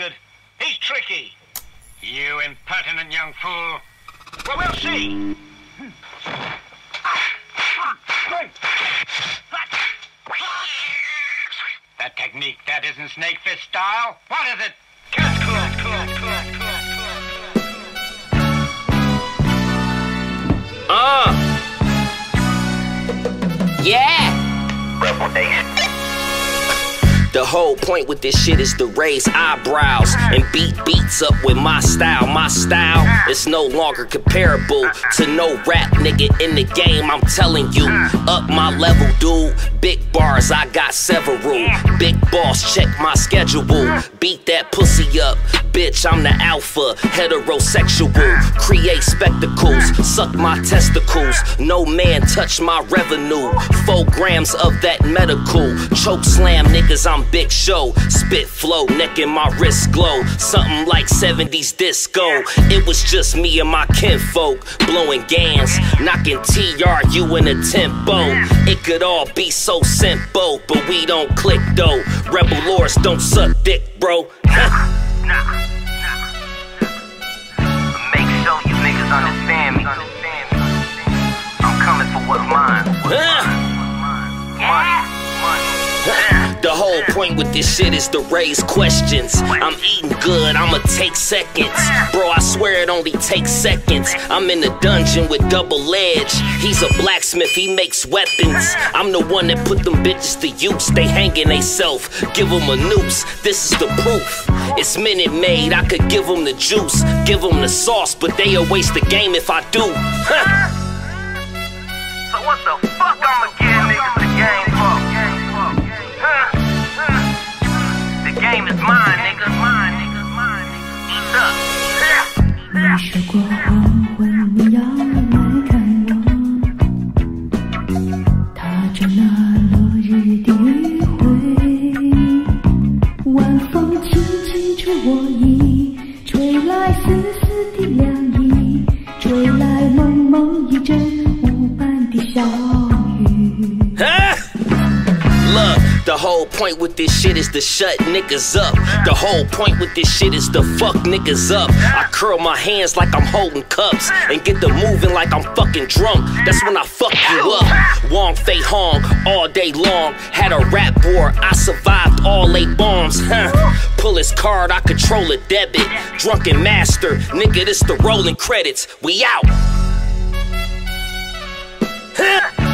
bastard. He's tricky. You impertinent young fool. Well, we'll see. That technique, that isn't snake fist style. What is it? Cat claw, claw, claw, claw. Yeah! Rebel Nation. The whole point with this shit is to raise eyebrows and beat beats up with my style. My style is no longer comparable to no rap nigga in the game, I'm telling you. Up my level, dude. Big bars, I got several. Big boss, check my schedule. Beat that pussy up, bitch, I'm the alpha. Heterosexual, create spectacles. Suck my testicles, no man touch my revenue. 4 grams of that medical. Choke slam niggas, I'm Big Show. Spit flow, neck and my wrist glow. Something like 70s disco. It was just me and my kinfolk, blowing gans, knocking TRU in a tempo. It could all be so simple, but we don't click though. Rebel lords don't suck dick, bro. Nah. Make sure you niggas understand me. I'm coming for what's mine. The whole point with this shit is to raise questions. I'm eating good, I'ma take seconds. Bro, I swear it only takes seconds. I'm in the dungeon with double edge. He's a blacksmith, he makes weapons. I'm the one that put them bitches to use. They hanging they self, give them a noose. This is the proof, it's minute made. I could give them the juice, give them the sauce, but they'll waste the game if I do. So what the fuck I'ma give niggas the game for? The game is mine, nigga. Eat up. The whole point with this shit is to shut niggas up. The whole point with this shit is to fuck niggas up. I curl my hands like I'm holding cups and get the moving like I'm fucking drunk. That's when I fuck you up. Wong Fei Hong all day long. Had a rap war, I survived all 8 bombs. Pull his card, I control a debit. Drunken master, nigga, this the rolling credits. We out.